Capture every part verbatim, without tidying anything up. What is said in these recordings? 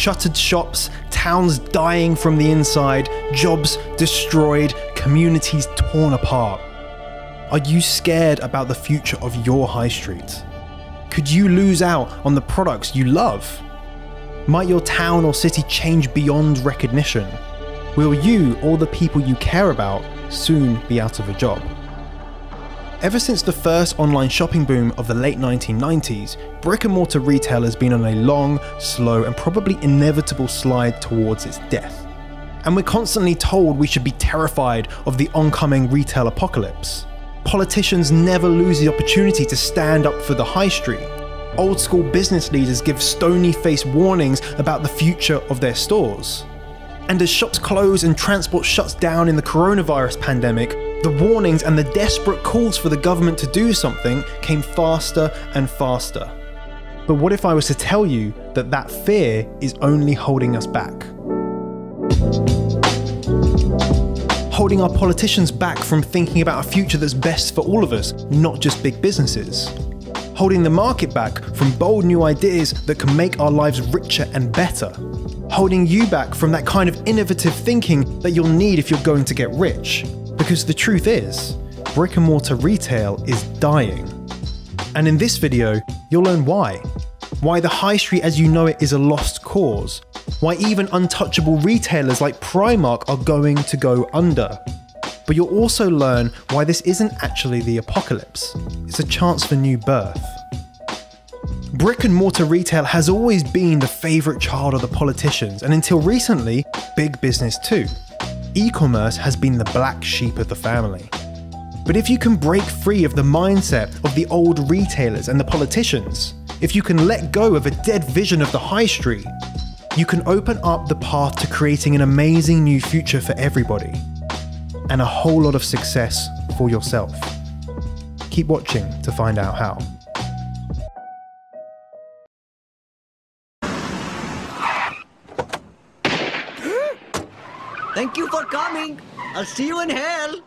shuttered shops, towns dying from the inside, jobs destroyed, communities torn apart. Are you scared about the future of your high street? Could you lose out on the products you love? Might your town or city change beyond recognition? Will you or the people you care about soon be out of a job? Ever since the first online shopping boom of the late nineteen nineties, brick and mortar retail has been on a long, slow, and probably inevitable slide towards its death. And we're constantly told we should be terrified of the oncoming retail apocalypse. Politicians never lose the opportunity to stand up for the high street. Old school business leaders give stony-faced warnings about the future of their stores. And as shops close and transport shuts down in the coronavirus pandemic, the warnings and the desperate calls for the government to do something came faster and faster. But what if I was to tell you that that fear is only holding us back? Holding our politicians back from thinking about a future that's best for all of us, not just big businesses. Holding the market back from bold new ideas that can make our lives richer and better. Holding you back from that kind of innovative thinking that you'll need if you're going to get rich. Because the truth is, brick and mortar retail is dying. And in this video, you'll learn why. Why the high street as you know it is a lost cause. Why even untouchable retailers like Primark are going to go under. But you'll also learn why this isn't actually the apocalypse. It's a chance for new birth. Brick and mortar retail has always been the favourite child of the politicians, and until recently, big business too. E-commerce has been the black sheep of the family. But if you can break free of the mindset of the old retailers and the politicians, if you can let go of a dead vision of the high street, you can open up the path to creating an amazing new future for everybody, and a whole lot of success for yourself. Keep watching to find out how. Thank you for coming. I'll see you in hell.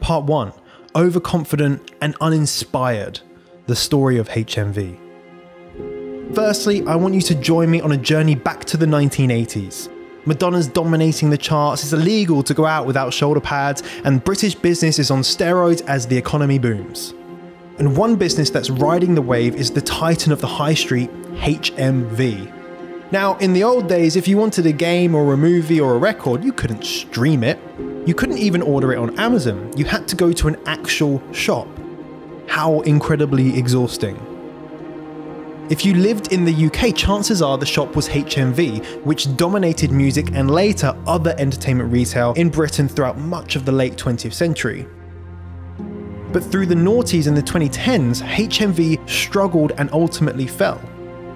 Part one, overconfident and uninspired, the story of H M V. Firstly, I want you to join me on a journey back to the nineteen eighties. Madonna's dominating the charts, it's illegal to go out without shoulder pads, and British business is on steroids as the economy booms. And one business that's riding the wave is the titan of the high street, H M V. Now, in the old days, if you wanted a game or a movie or a record, you couldn't stream it. You couldn't even order it on Amazon. You had to go to an actual shop. How incredibly exhausting. If you lived in the U K, chances are the shop was H M V, which dominated music and later other entertainment retail in Britain throughout much of the late twentieth century. But through the noughties and the twenty tens, H M V struggled and ultimately fell.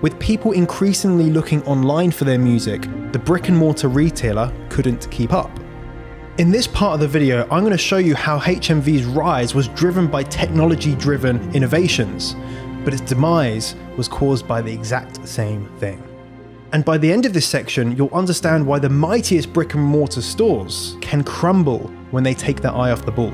With people increasingly looking online for their music, the brick and mortar retailer couldn't keep up. In this part of the video, I'm going to show you how H M V's rise was driven by technology-driven innovations, but its demise was caused by the exact same thing. And by the end of this section, you'll understand why the mightiest brick and mortar stores can crumble when they take their eye off the ball.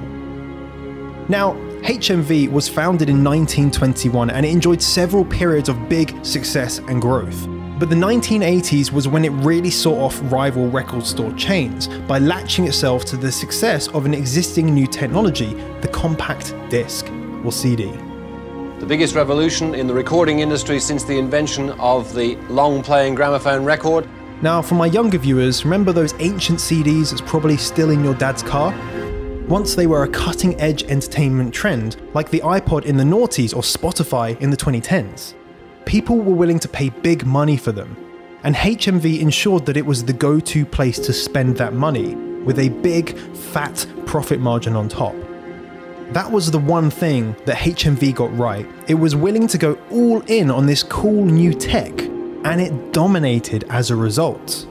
Now, H M V was founded in nineteen twenty-one and it enjoyed several periods of big success and growth. But the nineteen eighties was when it really saw off rival record store chains by latching itself to the success of an existing new technology, the compact disc, or C D. The biggest revolution in the recording industry since the invention of the long-playing gramophone record. Now, for my younger viewers, remember those ancient C Ds that's probably still in your dad's car? Once they were a cutting-edge entertainment trend, like the iPod in the noughties or Spotify in the twenty tens. People were willing to pay big money for them, and H M V ensured that it was the go-to place to spend that money, with a big, fat profit margin on top. That was the one thing that H M V got right. It was willing to go all in on this cool new tech, and it dominated as a result.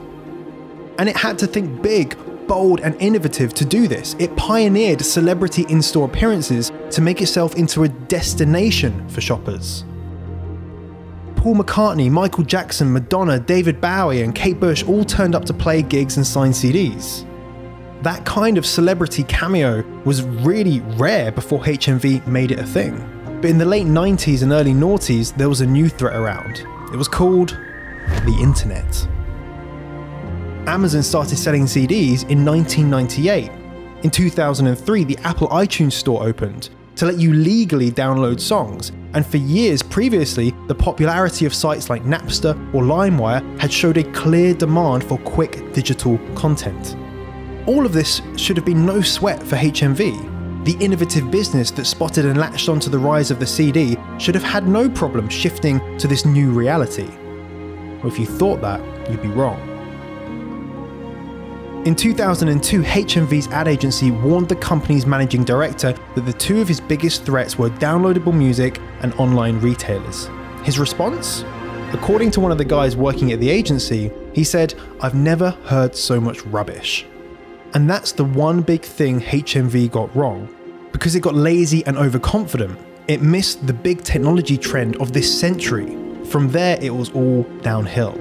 And it had to think big, bold and innovative to do this. It pioneered celebrity in-store appearances to make itself into a destination for shoppers. Paul McCartney, Michael Jackson, Madonna, David Bowie and Kate Bush all turned up to play gigs and sign C Ds. That kind of celebrity cameo was really rare before H M V made it a thing. But in the late nineties and early noughties, there was a new threat around. It was called the internet. Amazon started selling C Ds in nineteen ninety-eight. In two thousand three, the Apple iTunes store opened to let you legally download songs, and for years previously, the popularity of sites like Napster or LimeWire had showed a clear demand for quick digital content. All of this should have been no sweat for H M V. The innovative business that spotted and latched onto the rise of the C D should have had no problem shifting to this new reality. Well, if you thought that, you'd be wrong. In two thousand two, H M V's ad agency warned the company's managing director that the two of his biggest threats were downloadable music and online retailers. His response? According to one of the guys working at the agency, he said, "I've never heard so much rubbish." And that's the one big thing H M V got wrong. Because it got lazy and overconfident, it missed the big technology trend of this century. From there, it was all downhill.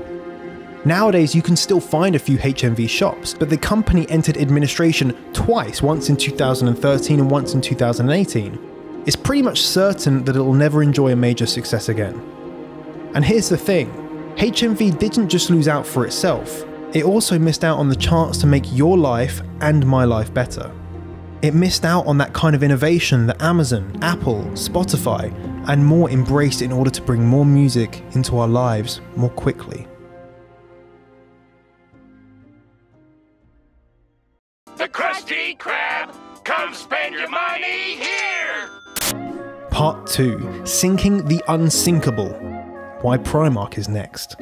Nowadays, you can still find a few H M V shops, but the company entered administration twice, once in two thousand thirteen and once in two thousand eighteen. It's pretty much certain that it'll never enjoy a major success again. And here's the thing, H M V didn't just lose out for itself, it also missed out on the chance to make your life and my life better. It missed out on that kind of innovation that Amazon, Apple, Spotify, and more embraced in order to bring more music into our lives more quickly. Crab, come spend your money here! Part two. Sinking the Unsinkable. Why Primark is next.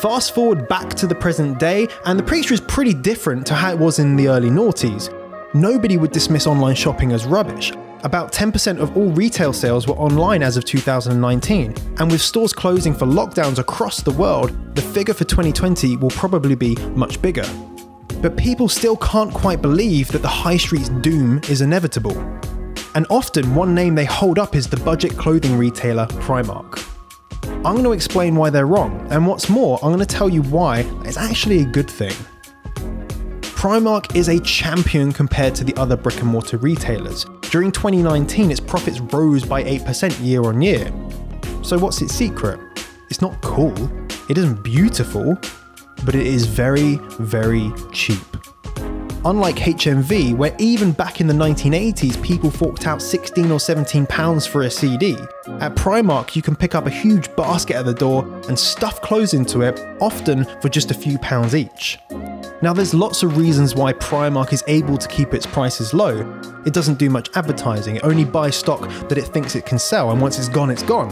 Fast forward back to the present day, and the picture is pretty different to how it was in the early noughties. Nobody would dismiss online shopping as rubbish. About ten percent of all retail sales were online as of two thousand nineteen, and with stores closing for lockdowns across the world, the figure for twenty twenty will probably be much bigger. But people still can't quite believe that the high street's doom is inevitable. And often one name they hold up is the budget clothing retailer Primark. I'm going to explain why they're wrong, and what's more, I'm going to tell you why it's actually a good thing. Primark is a champion compared to the other brick and mortar retailers. During twenty nineteen, its profits rose by eight percent year on year. So what's its secret? It's not cool, it isn't beautiful, but it is very, very cheap. Unlike H M V, where even back in the nineteen eighties people forked out sixteen or seventeen pounds for a C D, at Primark you can pick up a huge basket at the door and stuff clothes into it, often for just a few pounds each. Now there's lots of reasons why Primark is able to keep its prices low. It doesn't do much advertising, it only buys stock that it thinks it can sell, and once it's gone, it's gone.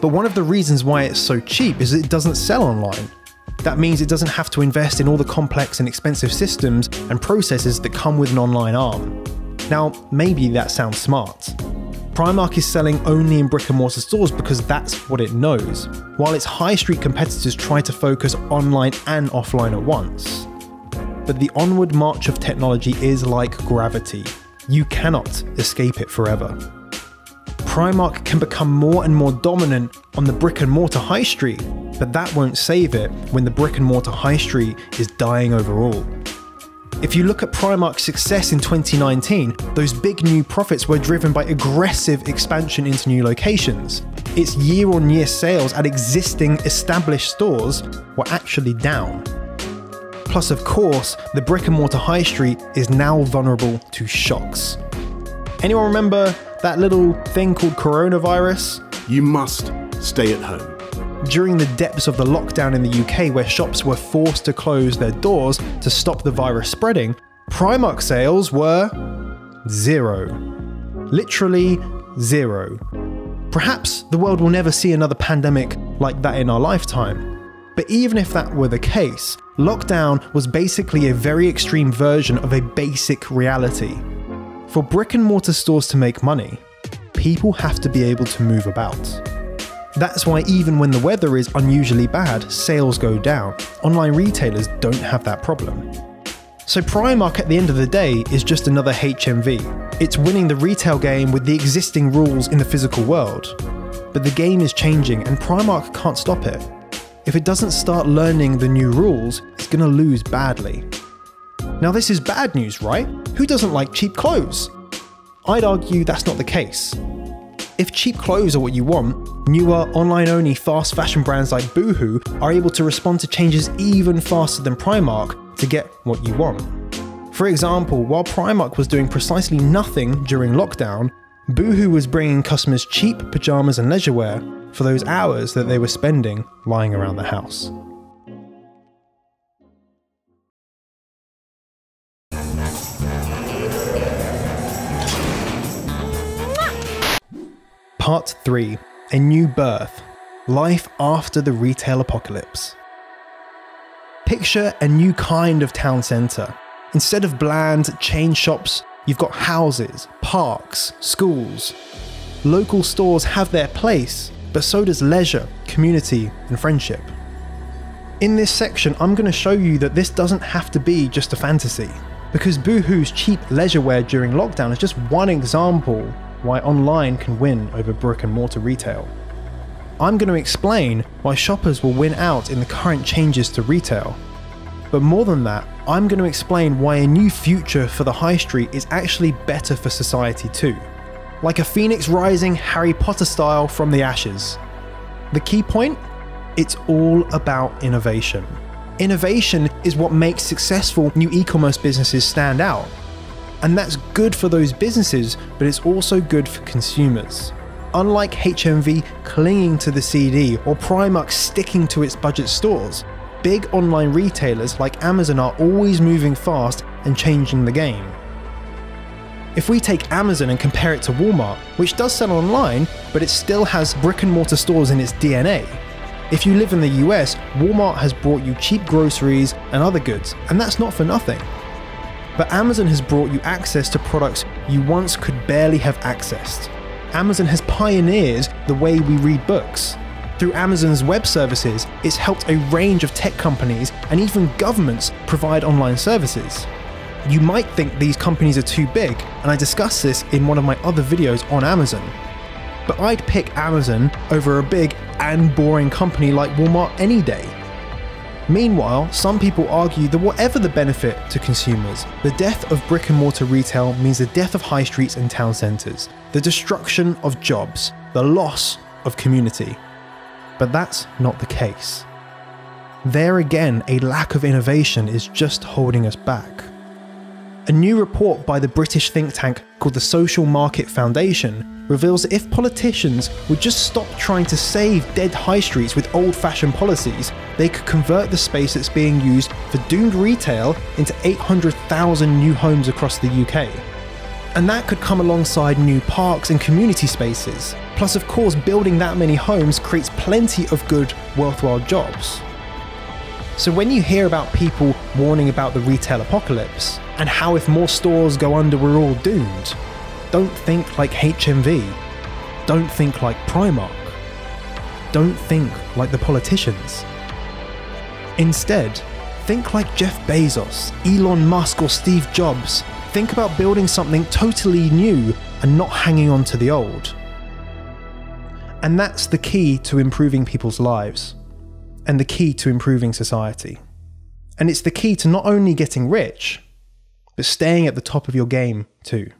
But one of the reasons why it's so cheap is it doesn't sell online. That means it doesn't have to invest in all the complex and expensive systems and processes that come with an online arm. Now, maybe that sounds smart. Primark is selling only in brick and mortar stores because that's what it knows, while its high street competitors try to focus online and offline at once. But the onward march of technology is like gravity. You cannot escape it forever. Primark can become more and more dominant on the brick and mortar high street, but that won't save it when the brick and mortar high street is dying overall. If you look at Primark's success in twenty nineteen, those big new profits were driven by aggressive expansion into new locations. Its year-on-year sales at existing established stores were actually down. Plus, of course, the brick and mortar high street is now vulnerable to shocks. Anyone remember that little thing called coronavirus? You must stay at home. During the depths of the lockdown in the U K, where shops were forced to close their doors to stop the virus spreading, Primark sales were zero. Literally zero. Perhaps the world will never see another pandemic like that in our lifetime. But even if that were the case, lockdown was basically a very extreme version of a basic reality. For brick and mortar stores to make money, people have to be able to move about. That's why even when the weather is unusually bad, sales go down. Online retailers don't have that problem. So Primark at the end of the day is just another H M V. It's winning the retail game with the existing rules in the physical world. But the game is changing and Primark can't stop it. If it doesn't start learning the new rules, it's going to lose badly. Now this is bad news, right? Who doesn't like cheap clothes? I'd argue that's not the case. If cheap clothes are what you want, newer online-only fast fashion brands like Boohoo are able to respond to changes even faster than Primark to get what you want. For example, while Primark was doing precisely nothing during lockdown, Boohoo was bringing customers cheap pajamas and leisurewear for those hours that they were spending lying around the house. Part three, A New Birth, Life After the Retail Apocalypse. Picture a new kind of town centre. Instead of bland chain shops, you've got houses, parks, schools. Local stores have their place, but so does leisure, community, and friendship. In this section, I'm going to show you that this doesn't have to be just a fantasy, because Boohoo's cheap leisurewear during lockdown is just one example why online can win over brick and mortar retail. I'm going to explain why shoppers will win out in the current changes to retail. But more than that, I'm going to explain why a new future for the high street is actually better for society too. Like a phoenix rising Harry Potter style from the ashes. The key point? It's all about innovation. Innovation is what makes successful new e-commerce businesses stand out. And that's good for those businesses, but it's also good for consumers. Unlike H M V clinging to the C D or Primark sticking to its budget stores, big online retailers like Amazon are always moving fast and changing the game. If we take Amazon and compare it to Walmart, which does sell online, but it still has brick and mortar stores in its D N A. If you live in the U S, Walmart has brought you cheap groceries and other goods, and that's not for nothing. But Amazon has brought you access to products you once could barely have accessed. Amazon has pioneered the way we read books. Through Amazon's web services, it's helped a range of tech companies and even governments provide online services. You might think these companies are too big, and I discussed this in one of my other videos on Amazon. But I'd pick Amazon over a big and boring company like Walmart any day. Meanwhile, some people argue that whatever the benefit to consumers, the death of brick and mortar retail means the death of high streets and town centres, the destruction of jobs, the loss of community. But that's not the case. There again, a lack of innovation is just holding us back. A new report by the British think tank called the Social Market Foundation reveals that if politicians would just stop trying to save dead high streets with old-fashioned policies, they could convert the space that's being used for doomed retail into eight hundred thousand new homes across the U K. And that could come alongside new parks and community spaces. Plus, of course, building that many homes creates plenty of good, worthwhile jobs. So when you hear about people warning about the retail apocalypse, and how if more stores go under we're all doomed, don't think like H M V, don't think like Primark, don't think like the politicians. Instead, think like Jeff Bezos, Elon Musk or Steve Jobs. Think about building something totally new and not hanging on to the old. And that's the key to improving people's lives, and the key to improving society. And it's the key to not only getting rich, but staying at the top of your game too.